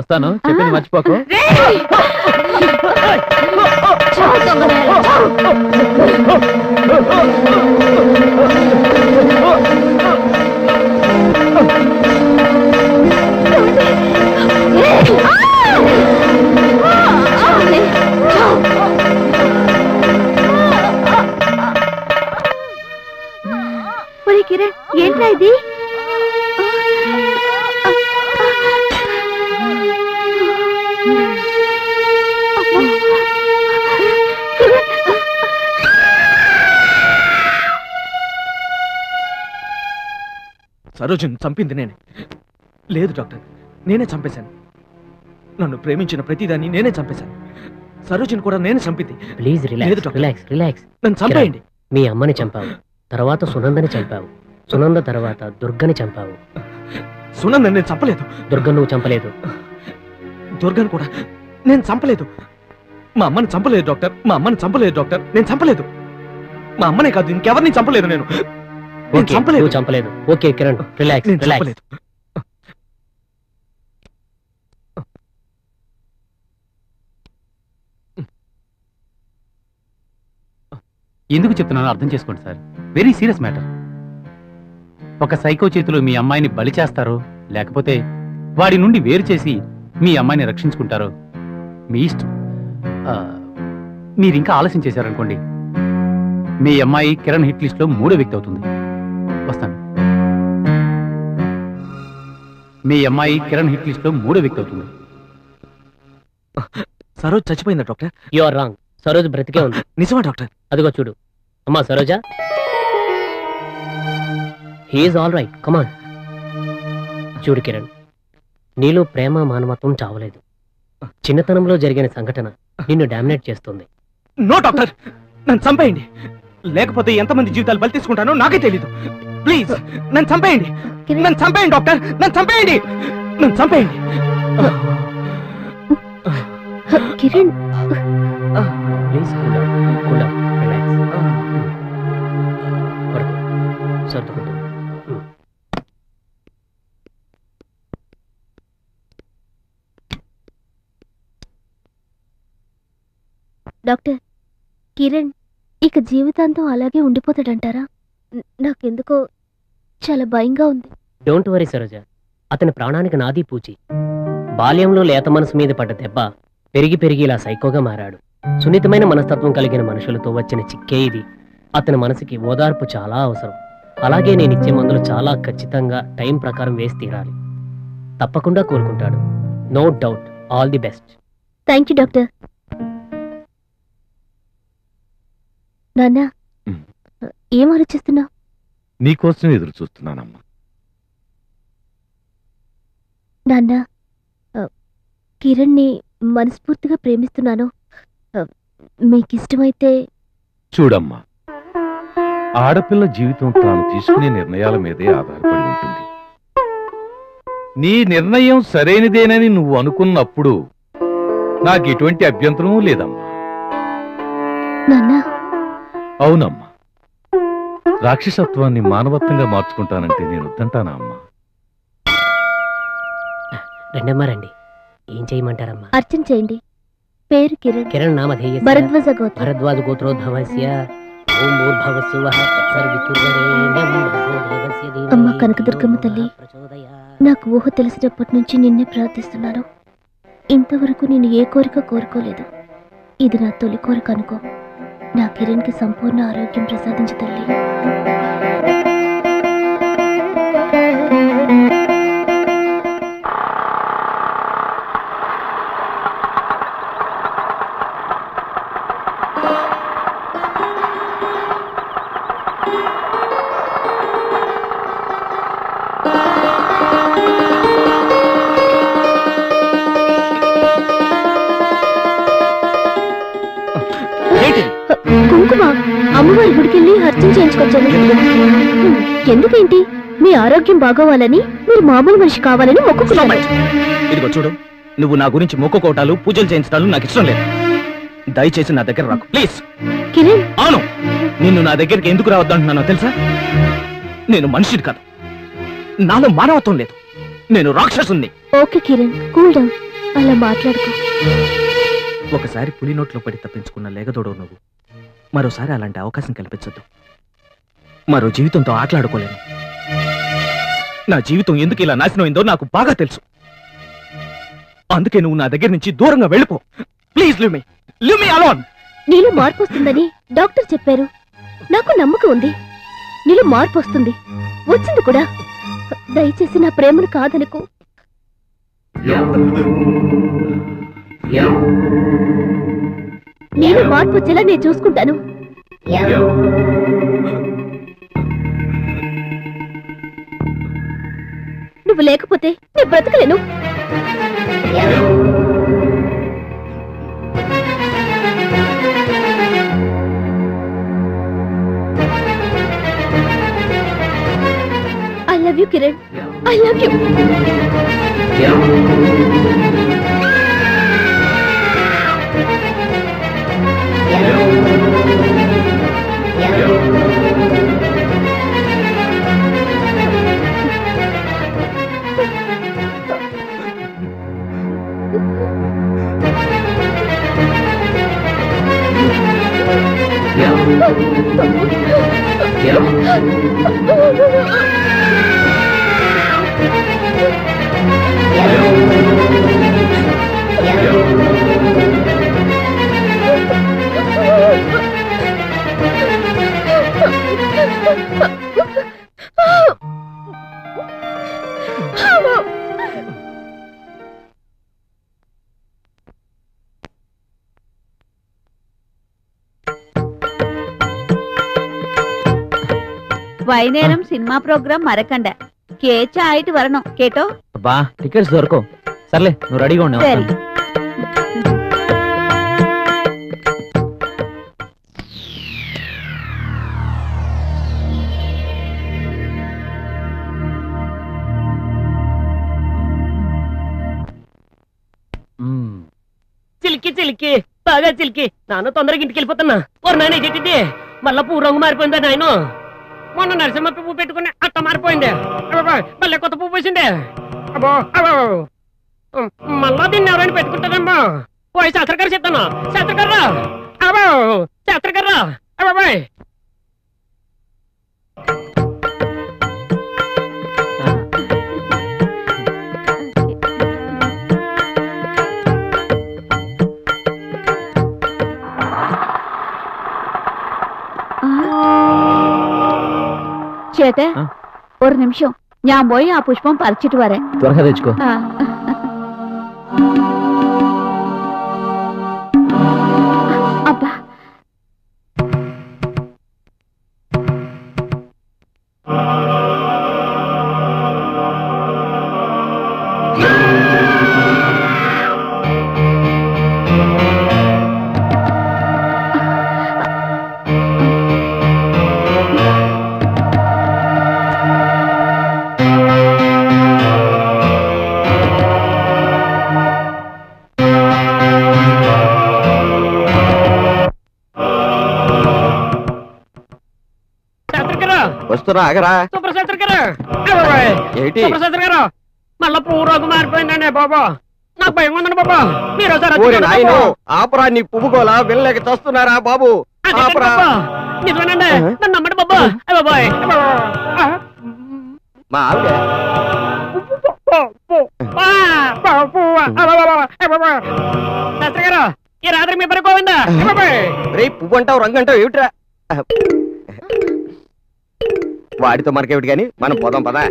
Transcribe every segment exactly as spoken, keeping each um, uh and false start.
వస్తాను చెప్పింది మర్చిపోకు ఏంట్రా ఇది సరోజన్ చంపింది నేనే. లేదు డాక్టర్, నేనే చంపేశాను. నన్ను ప్రేమించిన ప్రతిదాన్ని నేనే చంపేశాను. సరోజన్ కూడా నేనే చంపింది. Please relax relax relax. నన్ను చంపేయండి. మీ అమ్మని చంపావు, తర్వాత సునందని చంపావు, సునంద తర్వాత దుర్గని చంపావు. సునందని నేను చంపలేదు. దుర్గను నువ్వు చంపలేదు. దుర్గను కూడా నేను చంపలేదు. మా అమ్మని చంపలేదు డాక్టర్, మా అమ్మని చంపలేదు డాక్టర్, నేను చంపలేదు. మా అమ్మనే కాదు ఇంకెవరిని చంపలేదు నేను. చంపలేదు. Okay Kiran relax relax. ఎందుకు చెప్తున్నానో అర్థం చేసుకోండి సార్, వెరీ సీరియస్ మ్యాటర్. ఒక సైకో చేతిలో మీ అమ్మాయిని బలి చేస్తారో లేకపోతే వాడి నుండి వేరు చేసి మీ అమ్మాయిని రక్షించుకుంటారో మీ ఇష్టం. మీరింకా ఆలస్యం చేశారనుకోండి, మీ అమ్మాయి కిరణ్ హిట్ లిస్ట్లో మూడో వ్యక్తి అవుతుంది. వస్తాను. మీ అమ్మాయి కిరణ్ హిట్ లిస్ట్లో మూడో వ్యక్తి అవుతుంది. సరోజ్ చచ్చిపోయిందా doctor? You are wrong. Saroj బ్రతికే ఉంది. నిజమా డాక్టర్? అదిగో చూడు. అమ్మా Saroja, he is all right. Come on. చూడు కిరణ్, నీలో ప్రేమ మానవత్వం చావలేదు. చిన్నతనంలో జరిగిన సంఘటన నిన్ను డామినేట్ చేస్తుంది. నో డాక్టర్, నన్ను చంపేయండి. లేకపోతే ఎంతమంది జీవితాలు బలి తీసుకుంటానో నాకే తెలీదు. ప్లీజ్ నన్ను చంపేయండి, నన్ను చంపేయండి డాక్టర్, నన్ను చంపేయండి, నన్ను చంపేయండి. Kiran please cool down, cool down, relax. సర్దుకుంటా. డాక్టర్, కిరణ్ ఇక జీవితాంతం అలాగే ఉండిపోతాడంటారా? నాకెందుకో చాలా భయంగా ఉంది. డోంట్ వరీ సరోజ, అతని ప్రాణానికి నాది పూచి. బాల్యంలో లేత మనసు మీద పడ్డ దెబ్బ పెరిగి పెరిగి ఇలా సైకోగా మారాడు. సున్నితమైన మనస్తత్వం కలిగిన మనుషులతో వచ్చిన చిక్కే ఇది. అతని మనసుకి ఓదార్పు చాలా అవసరం. అలాగే నేను ఇచ్చే మందులు చాలా ఖచ్చితంగా టైం ప్రకారం వేసి తీరాలి. తప్పకుండా కోలుకుంటాడు, no doubt. All the best. Thank you doctor. నాన్న, ఏం ఆలోచిస్తున్నావు? నీకోసం ఎదురు చూస్తున్నానమ్మా. నాన్న, కిరణ్ని మనస్ఫూర్తిగా ప్రేమిస్తున్నాను. మీకిష్టమైతే చూడమ్మా, ఆడపిల్ల జీవితం తాను తీసుకునే నిర్ణయాల మీదే ఆధారపడి ఉంటుంది. నీ నిర్ణయం సరైనదేనని నువ్వు అనుకున్నప్పుడు నాకు ఎటువంటి అభ్యంతరం లేదమ్మా. నాన్నా. అవునమ్మా, రాక్షసత్వాన్ని మానవత్వంగా మార్చుకుంటానంటే నేను వద్దంటానా అమ్మా? రెండమ్మా రండి. ఏం చేయమంటారమ్మా? అర్చన చేయండి. పేరు కిరణ్, కిరణ్ నామధేయ భరద్వాజ గోత్ర, భరద్వాజ గోత్రోద్భవస్య ఓం భూర్భువ స్వః సర్వవితుర్వరేణ్యం భగవదేవస్య దేవే. అమ్మ కనకదుర్గమ్మ తల్లి, నాకు ఊహ తెలిసినప్పటి నుంచి నిన్నే ప్రార్థిస్తున్నాను. ఇంతవరకు నేను ఏ కోరిక కోరుకోలేదు. ఇది నా తొలి కోరిక అనుకో. నా కిరణ్కి సంపూర్ణ ఆరోగ్యం ప్రసాదించు తల్లి. అమ్మవారి గుడికెళ్ళి అర్చన చేయించుకొచ్చాను. ఎందుకేంటి? మీ ఆరోగ్యం బాగోవాలని, మీరు మామూలు మనిషి కావాలని మొక్కుకున్నాను. ఇదిగో చూడు, నువ్వు నా గురించి మొక్కుకోవటాలు, పూజలు చేయించడాలు నాకు ఇష్టం లేదు. దయచేసి నా దగ్గర రాకు ప్లీజ్. కిరణ్. అవును, నిన్ను నా దగ్గరికి ఎందుకు రావద్దంటున్నానో తెలుసా? నేను మనిషిని కాదు, నాలో మానవత్వం లేదు, నేను రాక్షసుని. Okay Kiran, cool down. అలా మాట్లాడుకో. ఒకసారి పులి నోట్లో పడి తప్పించుకున్న లేగదోడవు నువ్వు. మరోసారి అలాంటి అవకాశం కల్పించొద్దు. మరో జీవితంతో ఆటలాడుకోలేను. నా జీవితం ఎందుకు ఇలా నాశనమైందో నాకు బాగా తెలుసు. అందుకే నువ్వు నా దగ్గర నుంచి దూరంగా వెళ్ళిపో. Please leave me. Leave me alone. నీలో మార్పు వస్తుందని డాక్టర్ చెప్పారు. నాకు నమ్మకం ఉంది. నీలో మార్పు వస్తుంది. వచ్చింది కూడా. దయచేసి నా ప్రేమను కాదనుకో. నేను మార్పు వచ్చేలా నేను చూసుకుంటాను. నువ్వు లేకపోతే నేను బ్రతకలేను. I love you, Kiran. I love you. వైనేరం సినిమా ప్రోగ్రాం మరకండ కేచా ఐటి వరణం కేటో అబ్బా టికెట్స్ దొరకో. సర్లే నువ్వు రెడీగా ఉన్నావు. చిలికి చిలికి బాగా చిలికి నాన్న తొందరగా ఇంటికి వెళ్ళిపోతున్నా. ఓరు నాయన ఇదేంటిది మళ్ళా పువ్వు రంగు మారిపోయిందా నాయన? మొన్న నరసింహ పువ్వు పెట్టుకుని అట్ట మారిపోయింది. మళ్ళీ కొత్త పువ్వు పోసిండే. అబ్బో మళ్ళా దీన్ని ఎవరైనా పెట్టుకుంటారమ్మా? పోయి శాస్త్రగారు చెప్తాను. శాస్త్రగారు అబ్బో శాస్త్రగారు అబ్బాబాయ్ చేత ఒక నిమిషం నా పోయి ఆ పుష్పం పరిచిట్టు వరే త్వరగా తెచ్చుకో. అబ్బా మళ్ళా పువ్వు రంగు మారిపోయిందండి బాబా. నాకు భయం ఉందండి బాబా. మీరు ఆపరా నీ పువ్వుకోలా వెళ్ళలేక చస్తున్నారా బాబు? నిజమేనండి నన్ను నమ్మండి బాబా. బాబాయ్ మా ఆవిడ శాస్త్రి గారు ఈ రాత్రి మీ పడుకోవిందా? రే పువ్వు అంటావు రంగు అంటావు ఏమిట్రా? వాడితో మనకేమిటి కానీ మనం పోదాం పదా.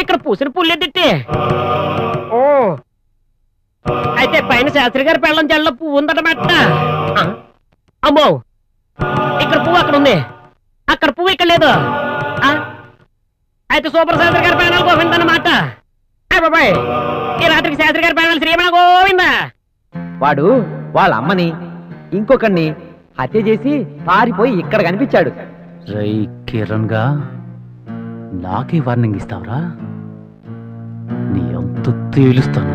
ఇక్కడ పూసిన పుల్లెదిట్టి ఓ అయితే పైన శాస్త్రి గారి పెళ్ళం జల్ల పువ్వు ఉందన్నమాట. అమ్మో ఇక్కడ పువ్వు అక్కడ ఉంది, అక్కడ పువ్వు ఇక్కడ లేదు. అయితే సూపర్ శాస్త్రి గారి పెళ్ళాలు గోవిందన్నమాట. బాబాయ్ ఈ రాత్రికి శాస్త్రి గారి పెళ్ళాలు శ్రీమణ గోవిందా. వాడు వాళ్ళ అమ్మని ఇంకొకరిని హత్య చేసి పారిపోయి ఇక్కడ కనిపించాడు. రై కిరణ్ గా నాకే వార్నింగ్ ఇస్తావురా? నీ అంత తేలుస్తాను.